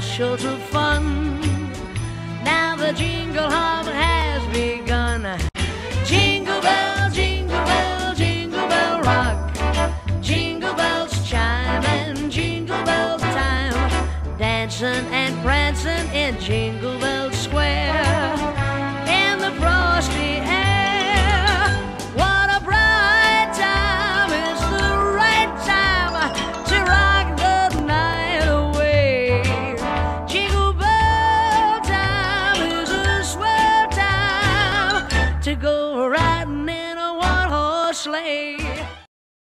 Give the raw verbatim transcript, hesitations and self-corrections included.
a show to fun. Now the jingle hop has begun.